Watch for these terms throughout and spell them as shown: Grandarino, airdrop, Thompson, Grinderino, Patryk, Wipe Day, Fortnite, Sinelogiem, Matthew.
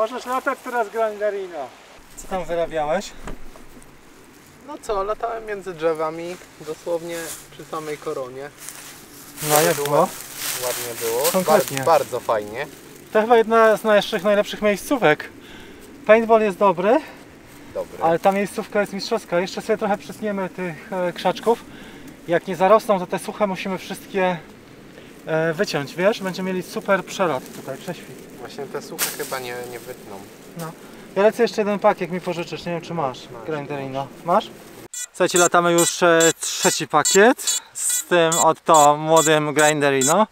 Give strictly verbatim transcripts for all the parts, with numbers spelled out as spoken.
Możesz latać teraz, Grandarino. Co tam zarabiałeś? No co, latałem między drzewami, dosłownie przy samej koronie. No jak było? Ładnie było, konkretnie. Bar bardzo fajnie. To chyba jedna z naszych najlepszych miejscówek. Paintball jest dobry, dobry, ale ta miejscówka jest mistrzowska. Jeszcze sobie trochę przysniemy tych krzaczków. Jak nie zarosną, to te suche musimy wszystkie wyciąć, wiesz? Będziemy mieli super przelot tutaj, prześwit. Właśnie te suche chyba nie, nie wytną. No. Ja lecę jeszcze jeden pak, jak mi pożyczysz, nie wiem czy masz, masz Grinderino. Masz? Słuchajcie, latamy już e, trzeci pakiet z tym oto młodym Grinderino.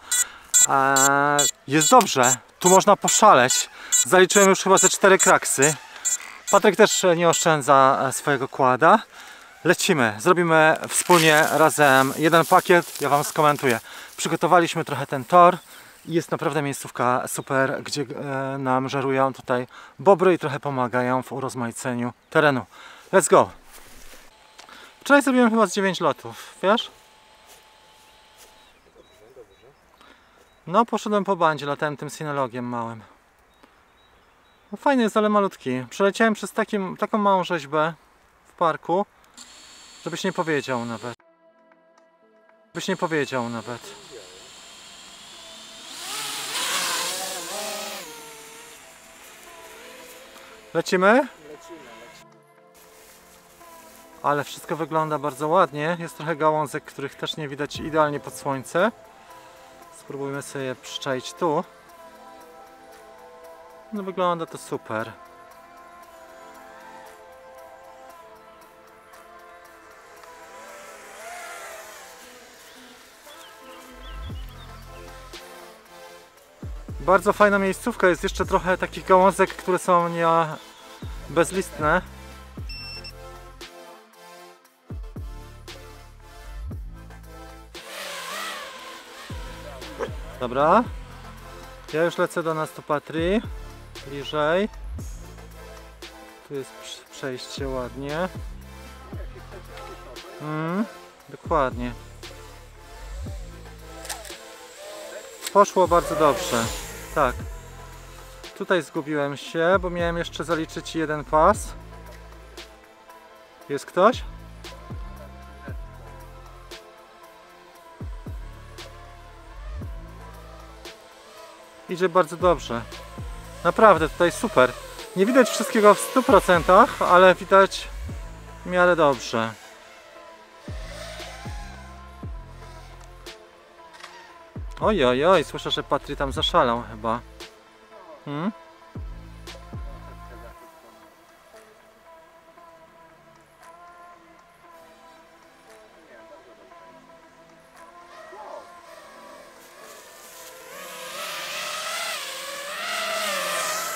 E, jest dobrze, tu można poszaleć. Zaliczyłem już chyba ze cztery kraksy. Patryk też nie oszczędza swojego kłada. Lecimy, zrobimy wspólnie razem jeden pakiet, ja wam skomentuję. Przygotowaliśmy trochę ten tor. Jest naprawdę miejscówka super, gdzie e, nam żerują tutaj bobry i trochę pomagają w urozmaiceniu terenu. Let's go! Wczoraj zrobiłem chyba z dziewięć lotów, wiesz? No, poszedłem po bandzie, latałem tym Sinelogiem małym. No, fajny jest, ale malutki. Przeleciałem przez takim, taką małą rzeźbę w parku, żebyś nie powiedział nawet. Żebyś nie powiedział nawet. Lecimy? Lecimy, lecimy. Ale wszystko wygląda bardzo ładnie. Jest trochę gałązek, których też nie widać idealnie pod słońce. Spróbujmy sobie je przyczaić tu. No wygląda to super. Bardzo fajna miejscówka, jest jeszcze trochę takich gałązek, które są nie bezlistne. Dobra, ja już lecę do nas tu Patry, bliżej. Tu jest przejście ładnie. Mm, dokładnie. Poszło bardzo dobrze. Tak, tutaj zgubiłem się, bo miałem jeszcze zaliczyć jeden pas. Jest ktoś? Idzie bardzo dobrze. Naprawdę, tutaj super. Nie widać wszystkiego w stu procentach, ale widać w miarę dobrze. Oj, oj, oj, słyszę, że Patry tam zaszalał chyba. Hmm?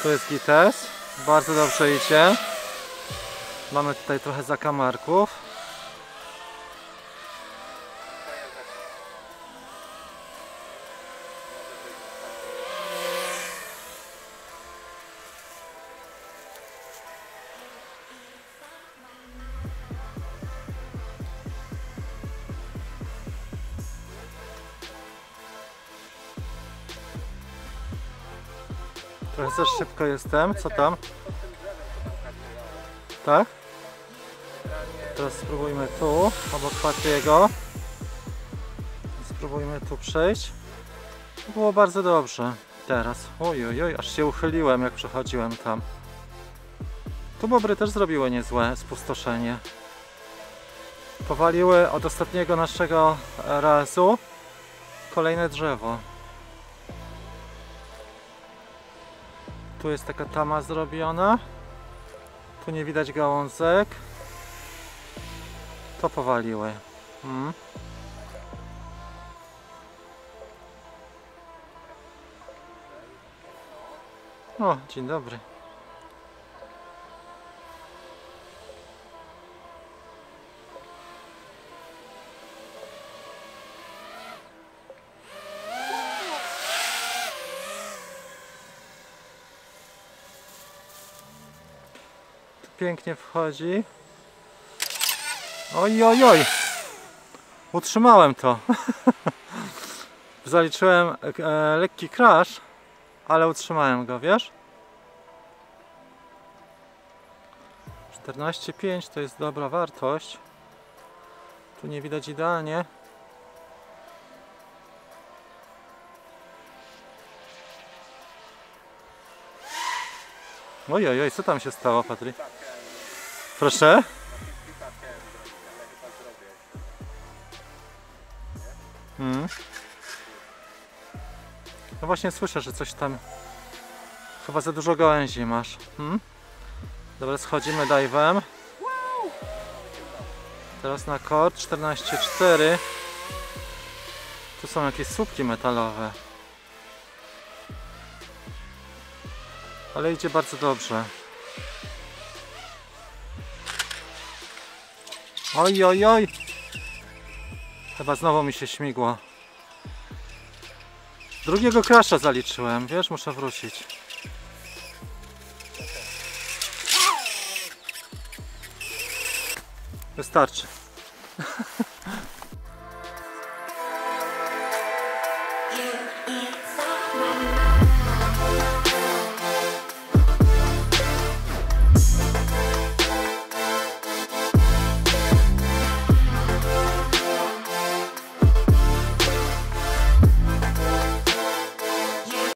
Tu jest gites, bardzo dobrze idzie. Mamy tutaj trochę zakamarków. Trochę za szybko jestem, co tam? Tak? Teraz spróbujmy tu, obok Patryego. Spróbujmy tu przejść. Było bardzo dobrze. Teraz, ojojoj, aż się uchyliłem jak przechodziłem tam. Tu bobry też zrobiły niezłe spustoszenie. Powaliły od ostatniego naszego razu kolejne drzewo. Tu jest taka tama zrobiona. Tu nie widać gałązek. To powaliły. Hmm. O, dzień dobry. Pięknie wchodzi. Oj, oj, oj. Utrzymałem to. Zaliczyłem e, lekki crash, ale utrzymałem go, wiesz? czternaście pięć to jest dobra wartość. Tu nie widać idealnie. Oj, oj, oj, co tam się stało, Patryk? Proszę? Hmm. No właśnie słyszę, że coś tam... Chyba za dużo gałęzi masz. Hmm? Dobra, schodzimy dive'em. Teraz na kord czternaście cztery. Tu są jakieś słupki metalowe. Ale idzie bardzo dobrze. Oj, oj, oj! Chyba znowu mi się śmigło. Drugiego crasha zaliczyłem, wiesz, muszę wrócić. Wystarczy.